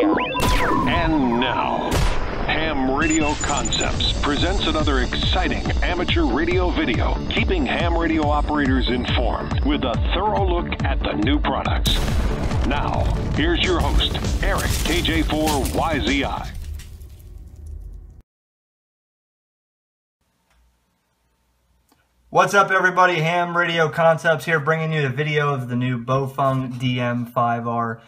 Radio. And now, Ham Radio Concepts presents another exciting amateur radio video, keeping ham radio operators informed with a thorough look at the new products. Now, here's your host, Eric KJ4YZI. What's up, everybody? Ham Radio Concepts here, bringing you the video of the new Baofeng DM5R.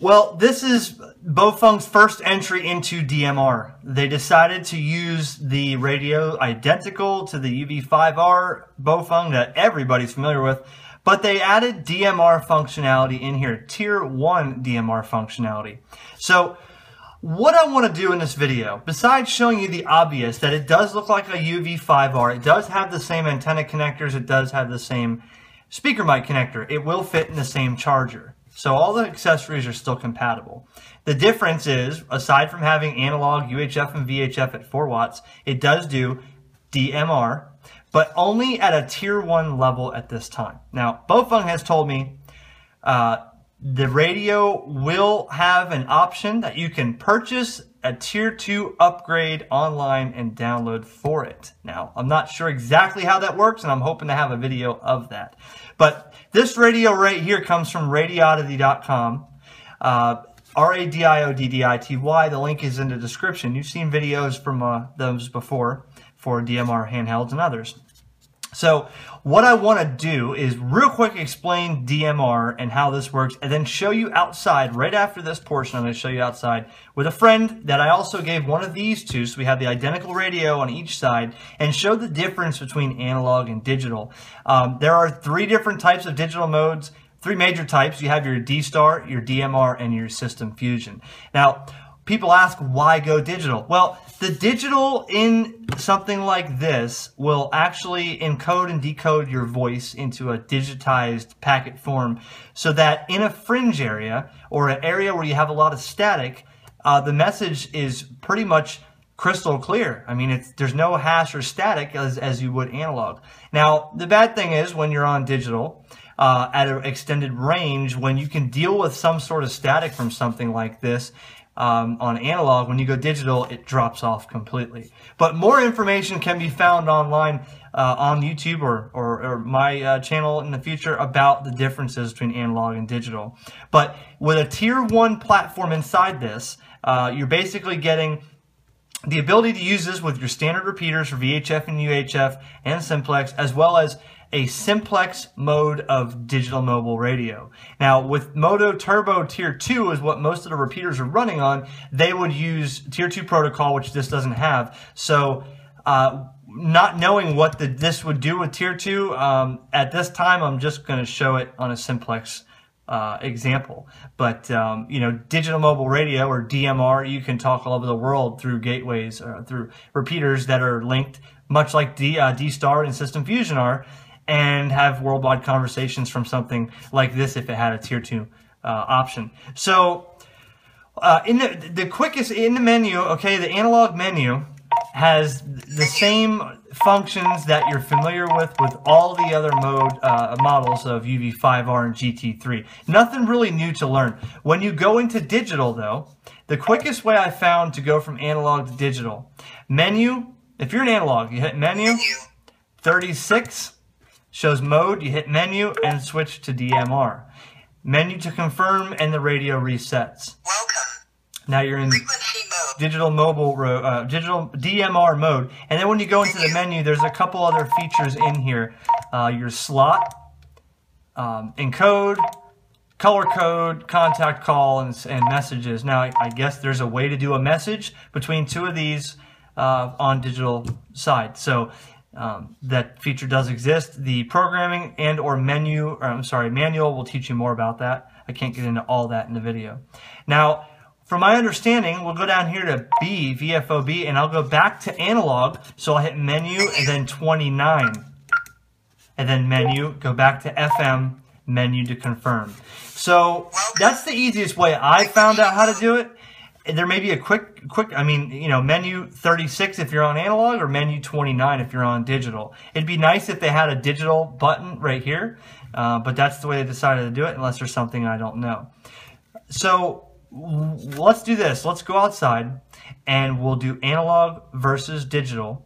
Well, this is Baofeng's first entry into DMR. They decided to use the radio identical to the UV-5R Baofeng that everybody's familiar with, but they added DMR functionality in here, Tier 1 DMR functionality. So, what I want to do in this video, besides showing you the obvious that it does look like a UV-5R, it does have the same antenna connectors, it does have the same speaker mic connector, it will fit in the same charger. So all the accessories are still compatible. The difference is, aside from having analog UHF and VHF at 4 watts, it does do DMR, but only at a Tier 1 level at this time. Now, Baofeng has told me the radio will have an option that you can purchase a Tier 2 upgrade online and download for it. Now, I'm not sure exactly how that works, and I'm hoping to have a video of that. But this radio right here comes from Radioddity.com, R-A-D-I-O-D-D-I-T-Y. The link is in the description. You've seen videos from those before for DMR handhelds and others. So what I want to do is real quick explain DMR and how this works, and then show you outside. Right after this portion, I'm going to show you outside with a friend that I also gave one of these to, so we have the identical radio on each side, and show the difference between analog and digital. There are 3 different types of digital modes, 3 major types. You have your D-Star, your DMR, and your System Fusion. Now, people ask, why go digital? Well, the digital in something like this will actually encode and decode your voice into a digitized packet form, so that in a fringe area or an area where you have a lot of static, the message is pretty much crystal clear. I mean, there's no hash or static as you would analog. Now, the bad thing is when you're on digital, at an extended range, when you can deal with some sort of static from something like this, on analog, when you go digital, it drops off completely. But more information can be found online on YouTube or my channel in the future about the differences between analog and digital. But with a Tier 1 platform inside this, you're basically getting the ability to use this with your standard repeaters for VHF and UHF and simplex, as well as a simplex mode of digital mobile radio. Now, with Moto Turbo Tier 2 is what most of the repeaters are running on. They would use Tier 2 protocol, which this doesn't have. So not knowing what this would do with Tier 2, at this time, I'm just going to show it on a simplex example. But, you know, digital mobile radio or DMR, you can talk all over the world through gateways, through repeaters that are linked, much like D-Star and System Fusion are, and have worldwide conversations from something like this if it had a Tier 2 option. So in the quickest, in the menu, okay, the analog menu has the same functions that you're familiar with all the other models of UV-5R and GT-3. Nothing really new to learn. When you go into digital, though, the quickest way I found to go from analog to digital, menu, if you're an analog, you hit menu, 36, shows mode, you hit menu, and switch to DMR. Menu to confirm, and the radio resets. Welcome. Now you're in digital mobile, digital DMR mode. And then when you go into the menu, there's a couple other features in here. Your slot, encode, color code, contact call, and messages. Now, I guess there's a way to do a message between 2 of these on digital side. So, that feature does exist. The programming and or menu, or I'm sorry, manual will teach you more about that. I can't get into all that in the video. Now, from my understanding, we'll go down here to B, VFOB, and I'll go back to analog. So I'll hit menu and then 29. And then menu, go back to FM, menu to confirm. So that's the easiest way I found out how to do it. There may be a quick, I mean, you know, menu 36 if you're on analog, or menu 29 if you're on digital. It'd be nice if they had a digital button right here, but that's the way they decided to do it, unless there's something I don't know. So let's do this. Let's go outside and we'll do analog versus digital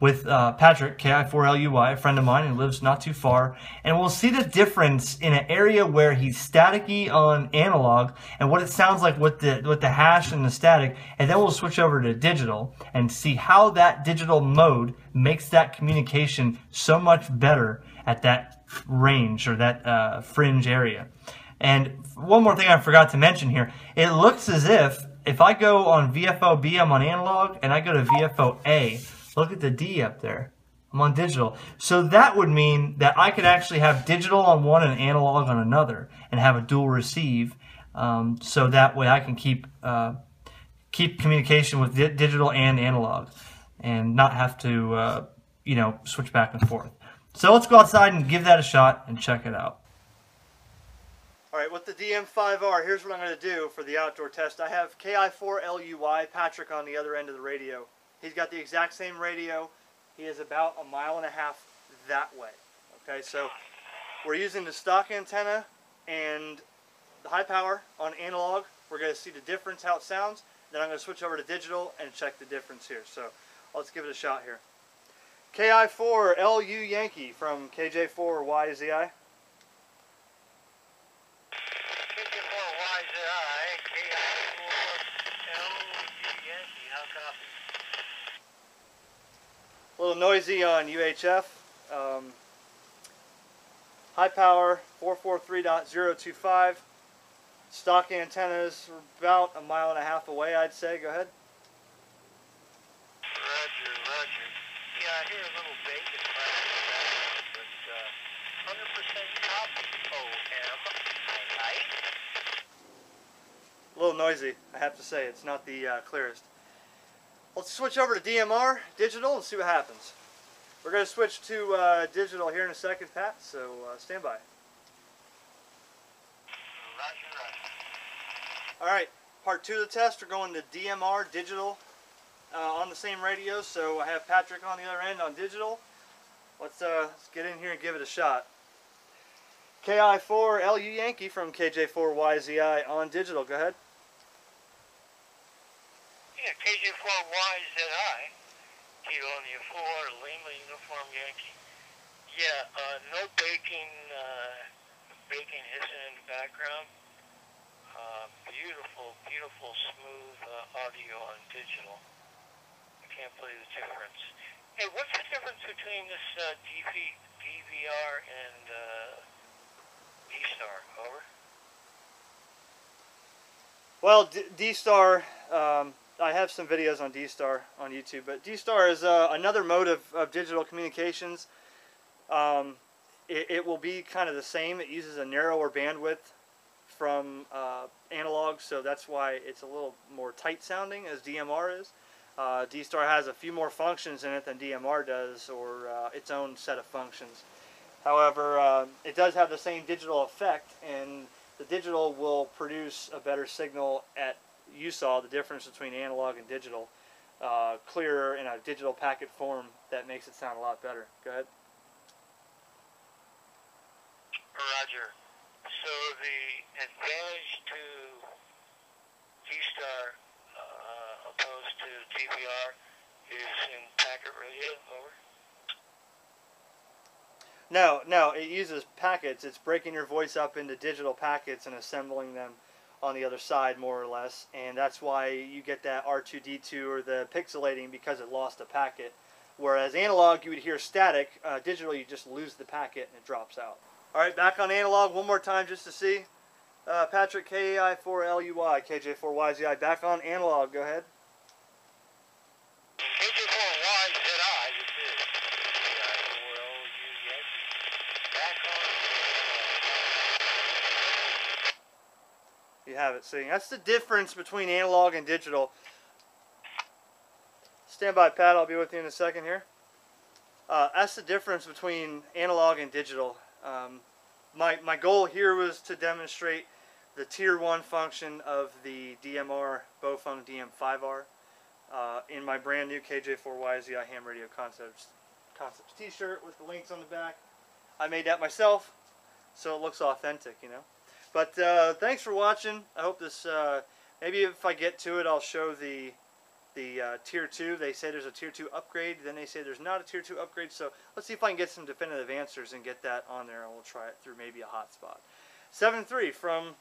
with Patrick KI4LUY, a friend of mine who lives not too far, and we'll see the difference in an area where he's staticky on analog and what it sounds like with the hash and the static, and then we'll switch over to digital and see how that digital mode makes that communication so much better at that range or that fringe area. And one more thing I forgot to mention here, it looks as if I go on VFO-B, I'm on analog, and I go to VFO-A, look at the D up there. I'm on digital. So that would mean that I could actually have digital on one and analog on another and have a dual receive. So that way I can keep communication with digital and analog and not have to switch back and forth. So let's go outside and give that a shot and check it out. All right, with the DM5R, here's what I'm going to do for the outdoor test. I have KI4LUY, Patrick, on the other end of the radio. He's got the exact same radio. He is about 1.5 miles that way. Okay, so we're using the stock antenna and the high power on analog. We're going to see the difference, how it sounds. Then I'm going to switch over to digital and check the difference here. So let's give it a shot here. KI4LU Yankee from KJ4YZI. A little noisy on UHF, high power 443.025, stock antennas about 1.5 miles away, I'd say. Go ahead. Roger, roger. Yeah, I hear a little bacon flash, but 100% copy, OM, right? A little noisy, I have to say. It's not the clearest. Let's switch over to DMR, digital, and see what happens. We're going to switch to digital here in a second, Pat, so stand by. Roger, roger. All right, part two of the test, we're going to DMR, digital, on the same radio, so I have Patrick on the other end on digital. Let's get in here and give it a shot. KI4LU Yankee from KJ4YZI on digital, go ahead. KJ4YZI, Kilo Uniform 4, Lima Uniform Yankee. Yeah, no bacon hissing in the background. Beautiful, beautiful, smooth audio on digital. I can't believe the difference. Hey, what's the difference between this DVR and D-Star? Over. Well, D-Star... I have some videos on D-Star on YouTube, but D-Star is another mode of digital communications. It will be kind of the same. It uses a narrower bandwidth from analog, so that's why it's a little more tight sounding as DMR is. D-Star has a few more functions in it than DMR does, or its own set of functions. However, it does have the same digital effect, and the digital will produce a better signal at... You saw the difference between analog and digital, clearer in a digital packet form that makes it sound a lot better. Go ahead. Roger. So the advantage to D-Star opposed to DVR is in packet radio, over? No, it uses packets. It's breaking your voice up into digital packets and assembling them on the other side, more or less, and that's why you get that R2D2 or the pixelating, because it lost a packet. Whereas analog, you would hear static. Digital, you just lose the packet and it drops out. All right, back on analog one more time just to see. Patrick, KI4LUY, KJ4YZI, back on analog. Go ahead. You have it. See, that's the difference between analog and digital. Stand by, Pat. I'll be with you in a second here. That's the difference between analog and digital. My goal here was to demonstrate the Tier 1 function of the DMR Baofeng DM5R in my brand new KJ4YZI Ham Radio Concepts t-shirt with the links on the back. I made that myself, so it looks authentic, you know. But thanks for watching. I hope this Maybe if I get to it, I'll show the Tier 2. They say there's a Tier 2 upgrade. Then they say there's not a Tier 2 upgrade. So let's see if I can get some definitive answers and get that on there, and we'll try it through maybe a hotspot. 7.3 from